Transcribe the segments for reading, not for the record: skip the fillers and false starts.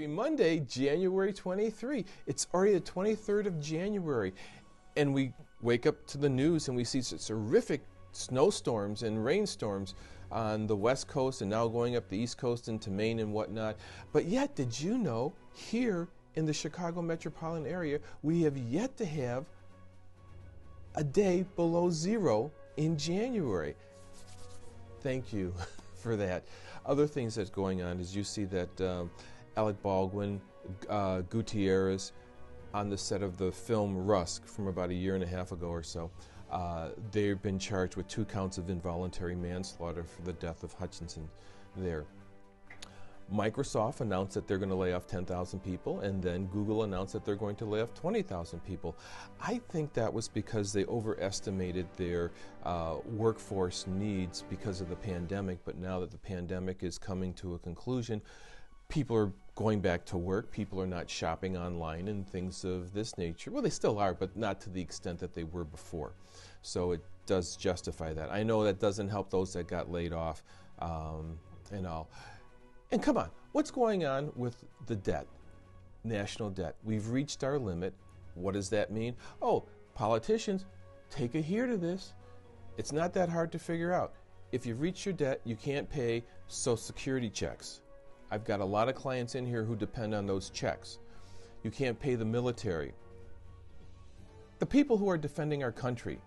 Happy Monday, January 23. It's already the 23rd of January. And we wake up to the news and we see such horrific snowstorms and rainstorms on the West Coast and now going up the East Coast into Maine and whatnot. But yet, did you know, here in the Chicago metropolitan area, we have yet to have a day below zero in January. Thank you for that. Other things that's going on is you see that Alec Baldwin, Gutierrez, on the set of the film Rust from about a year and a half ago or so, they've been charged with 2 counts of involuntary manslaughter for the death of Hutchinson there. Microsoft announced that they're going to lay off 10,000 people, and then Google announced that they're going to lay off 20,000 people. I think that was because they overestimated their workforce needs because of the pandemic, but now that the pandemic is coming to a conclusion, people are going back to work, people are not shopping online and things of this nature. Well, they still are, but not to the extent that they were before. So it does justify that. I know that doesn't help those that got laid off and all. And come on, what's going on with the debt, national debt? We've reached our limit. What does that mean? Oh, politicians, take a hear to this. It's not that hard to figure out. If you've reached your debt, you can't pay Social Security checks. I've got a lot of clients in here who depend on those checks. You can't pay the military. The people who are defending our country.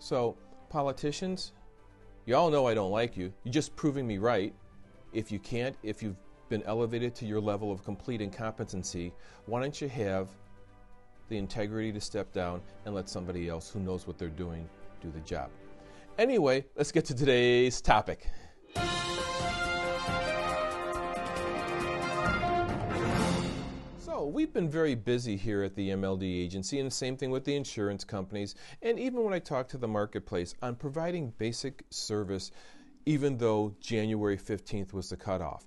So, politicians, you all know I don't like you. You're just proving me right. If you can't, if you've been elevated to your level of complete incompetency, why don't you have the integrity to step down and let somebody else who knows what they're doing do the job? Anyway, let's get to today's topic. So we've been very busy here at the MLD agency, and the same thing with the insurance companies, and even when I talk to the marketplace on providing basic service, even though January 15th was the cutoff.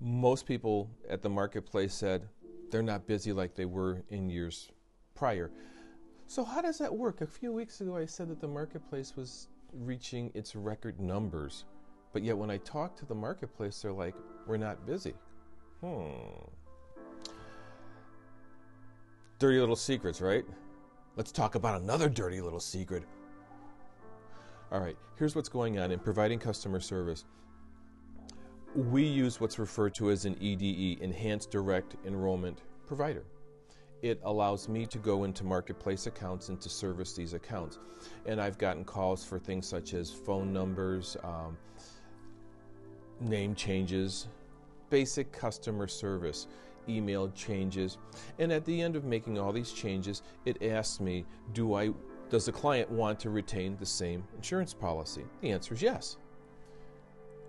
Most people at the marketplace said they're not busy like they were in years prior. So how does that work? A few weeks ago I said that the marketplace was reaching its record numbers, but yet when I talk to the marketplace, they're like, we're not busy. Dirty little secrets, right? Let's talk about another dirty little secret. All right, here's what's going on in providing customer service. We use what's referred to as an EDE, Enhanced Direct Enrollment Provider. It allows me to go into marketplace accounts and to service these accounts. And I've gotten calls for things such as phone numbers, name changes, basic customer service, email changes. And at the end of making all these changes, it asks me, does the client want to retain the same insurance policy? The answer is yes.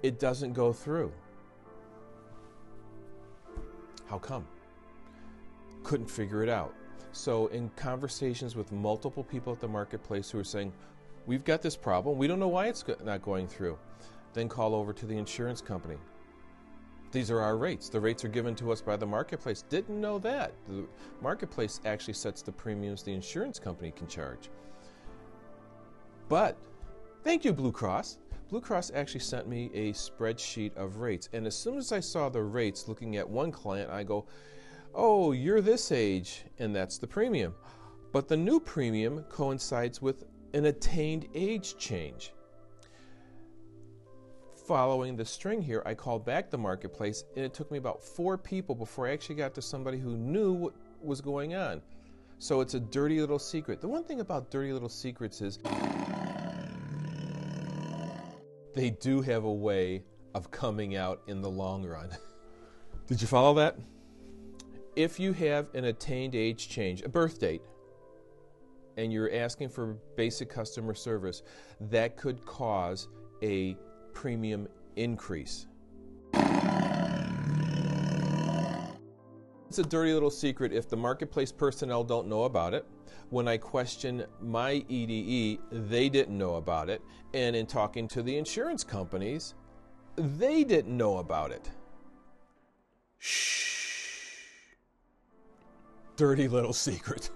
It doesn't go through. How come? Couldn't figure it out. So in conversations with multiple people at the marketplace who are saying, we've got this problem, we don't know why it's not going through, then call over to the insurance company. These are our rates. The rates are given to us by the marketplace. Didn't know that. The marketplace actually sets the premiums the insurance company can charge. But thank you, Blue Cross. Blue Cross actually sent me a spreadsheet of rates. And as soon as I saw the rates looking at one client, I go, oh, you're this age, and that's the premium. But the new premium coincides with an attained age change. Following the string here, I called back the marketplace, and it took me about 4 people before I actually got to somebody who knew what was going on. So it's a dirty little secret. The one thing about dirty little secrets is they do have a way of coming out in the long run. Did you follow that? If you have an attained age change, a birth date, and you're asking for basic customer service, that could cause a premium increase. It's a dirty little secret if the marketplace personnel don't know about it. When I question my EDE, they didn't know about it. And in talking to the insurance companies, they didn't know about it. Shh. Dirty little secret.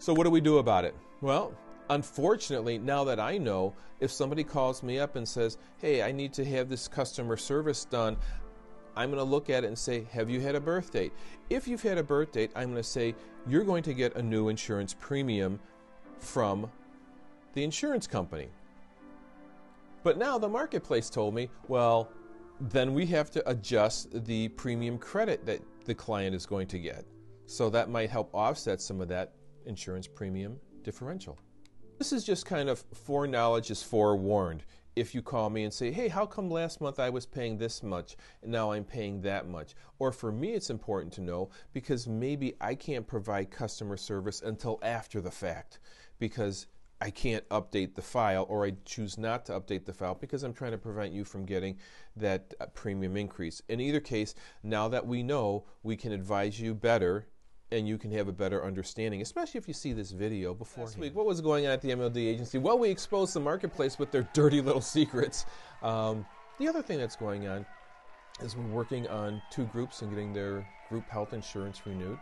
So what do we do about it? Well, unfortunately, now that I know, if somebody calls me up and says, hey, I need to have this customer service done, I'm going to look at it and say, have you had a birth date? If you've had a birth date, I'm going to say, you're going to get a new insurance premium from the insurance company. But now the marketplace told me, well, then we have to adjust the premium credit that the client is going to get. So that might help offset some of that insurance premium differential. This is just kind of foreknowledge is forewarned. If you call me and say, hey, how come last month I was paying this much and now I'm paying that much? Or for me, it's important to know because maybe I can't provide customer service until after the fact because I can't update the file, or I choose not to update the file because I'm trying to prevent you from getting that premium increase. In either case, now that we know, we can advise you better and you can have a better understanding, especially if you see this video beforehand. Last week, what was going on at the MLD agency? Well, we exposed the marketplace with their dirty little secrets. The other thing that's going on is we're working on two groups and getting their group health insurance renewed.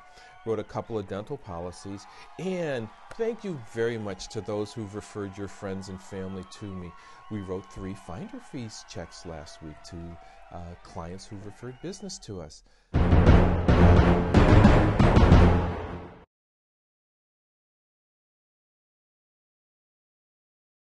Wrote a couple of dental policies, and thank you very much to those who've referred your friends and family to me. We wrote 3 finder fees checks last week to clients who've referred business to us.